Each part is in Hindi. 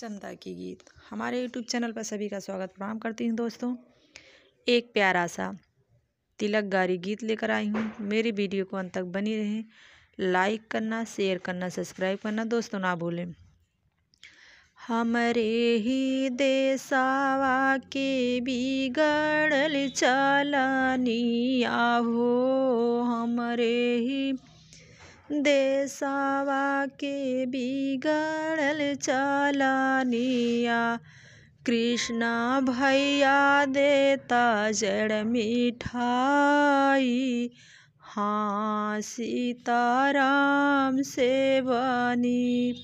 चंदा की गीत हमारे यूट्यूब चैनल पर सभी का स्वागत प्रणाम करती हूँ। दोस्तों, एक प्यारा सा तिलकगारी गीत लेकर आई हूँ। मेरी वीडियो को अंत तक बनी रहें, लाइक करना, शेयर करना, सब्सक्राइब करना दोस्तों ना भूलें। हमरे ही देसावा के बिगड़ल चलनिया हो, हमरे ही देसावा के बिगड़ल चलनिया, कृष्णा भैया देता जड़ मिठाई, हाँ सीताराम से बनी,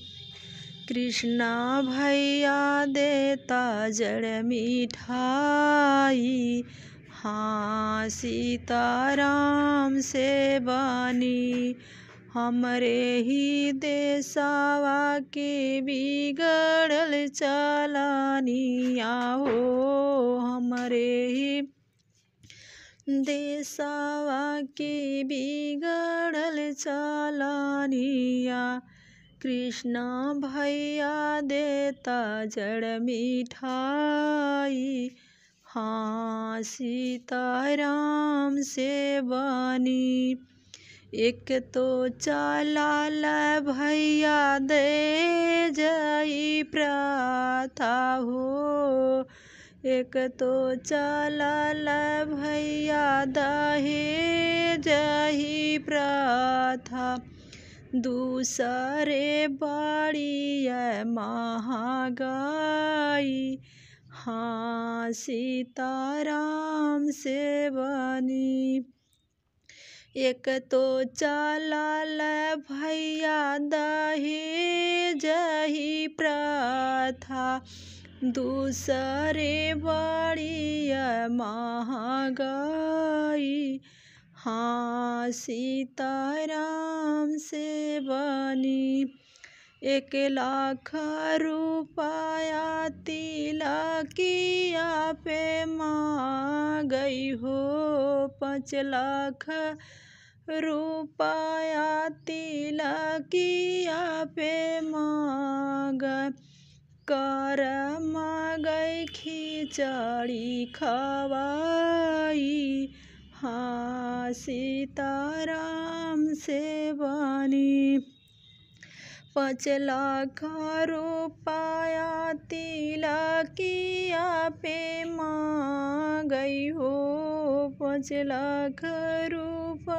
कृष्णा भैया देता जड़ मिठाई, हाँ सीताराम से बनी। हमरे ही देसावा के बिगड़ल चलनिया हो, हमरे ही देसावा के बिगड़ल चलनिया, कृष्णा भैया देता जड़ मिठाई, हाँ सीताराम से बनी। एक तो चलाल भैया दे जई प्रथा हो, एक तो चलाल भैया दहे जही प्रथा, दूसरे बाड़ी महागाई, हाँ सीताराम से बनी। एक तो चलाल भैया दहे जही प्रथा, दूसरे बड़ी महंगाई, हाँ सीताराम से बनी। 1 लाख रुपया तिलकिया पे मांगई हो, 5 लाख रुपया तिलकिया पे मांग कर मांगई, खिचड़ी खवाई, हाँ सीताराम से बनी। 5 लाख रुपया तिलकिया पे मांगई हो, 5 लाख रुपया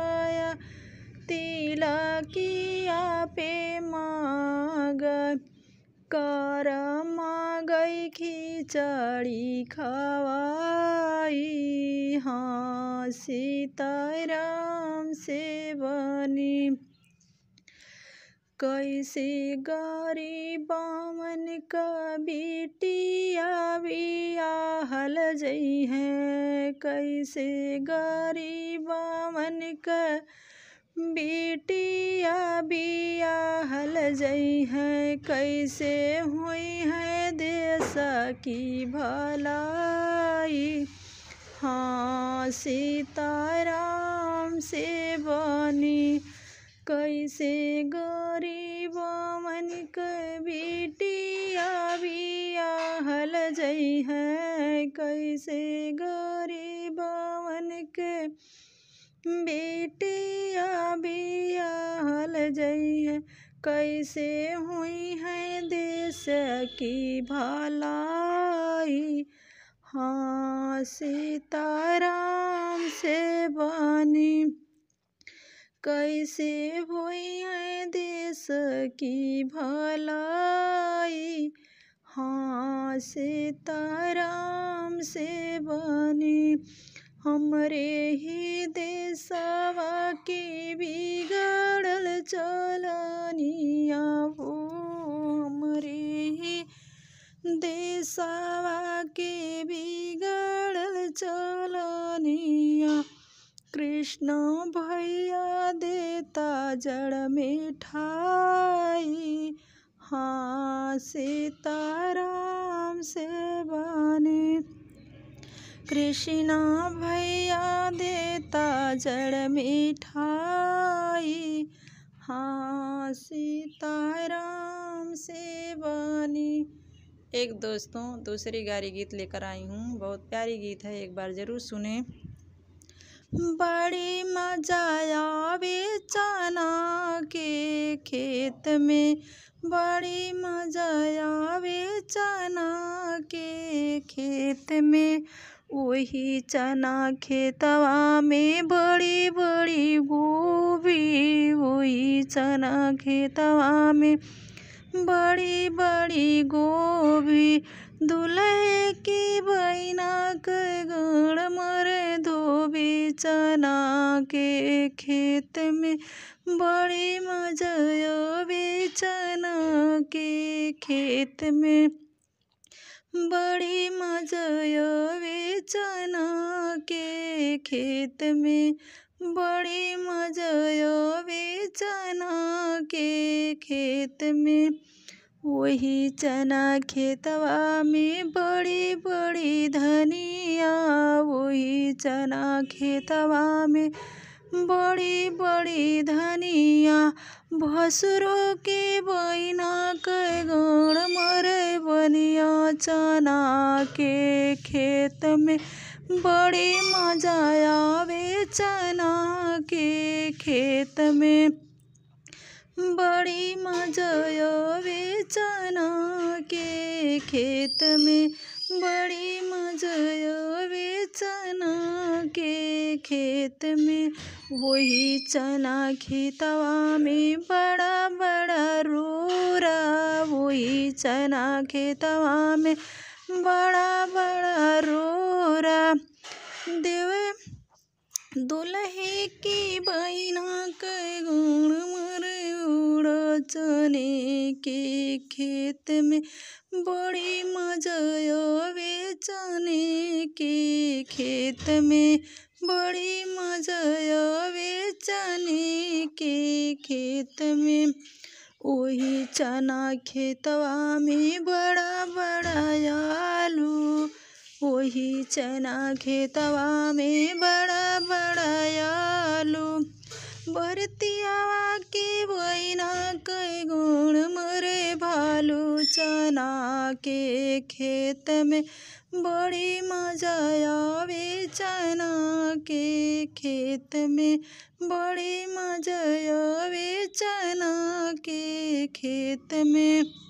तिलकिया पे मांग कर मांगई, खिचड़ी खवाई, हाँ सीताराम से बनी। कैसे गरीब मन का बिटिया बियाहल जई है, कैसे गरीब मन का बिटिया बियाहल जई है, कैसे हुई है देश की भलाई, हाँ सीताराम से बनी। कैसे गरीब मन के बिटिया बियाहल जई है, कैसे गरीब मन के बिटिया बियाहल जई है, कैसे हुई है देश की भलाई, हाँ सीताराम से बनी। कैसे हुई है देश की भलाई, हाँ सीताराम से बनी। हमरे ही देसावा के बिगड़ल चलनिया हो, हमरे ही देसावा के बिगड़ल चलनिया, कृष्ण भैया देता जड़ मिठाई, हाँ सीताराम से बने। कृष्ण भैया देता जड़ मिठाई, हाँ सीताराम से बने। एक दोस्तों दूसरी गारी गीत लेकर आई हूँ। बहुत प्यारी गीत है, एक बार ज़रूर सुने। बड़ी मजा आवे चना के खेत में, बड़ी मजा आवे चना के खेत में, वही चना खेतवा में बड़ी बड़ी गोभी, वही चना खेतवा में बड़ी बड़ी गोभी। दुल्हे की बहना के गड़ मरे धोबी, चना के खेत में बड़ी मजा आवे चना के खेत में, बड़ी मजा आवे चना के खेत में, बड़ी मजा आवे चना के खेत में, वही चना खेतवा में बड़ी बड़ी धनिया, वही चना खेतवा में बड़ी बड़ी धनिया। भसुरों के बहना के गड़ मरे बनिया, चना के खेत में बड़ी मजा आवे चना के खेत में, बड़ी मजा आवे चना के खेत में, बड़ी मजा आवे चना के खेत में, वही चना खेतवा में बड़ा बड़ा रोरा, वही चना खेतवा में बड़ा बड़ा रोरा। देवे दुल्हे की बहना के गुण मरे उड़ा, चने के खेत में बड़ी मजा आवे चने के खेत में, बड़ी मजा आवे चने के खेत में, वही चना खेतवा में बड़ा बड़ा आलू, वही चना खेतवा में बड़ा बड़ा आलू। बरतियावा के बहना के गुण मरे भालू, चना के खेत में बड़ी मजा आवे चना के खेत में, बड़ी मजा आवे चना के खेत में।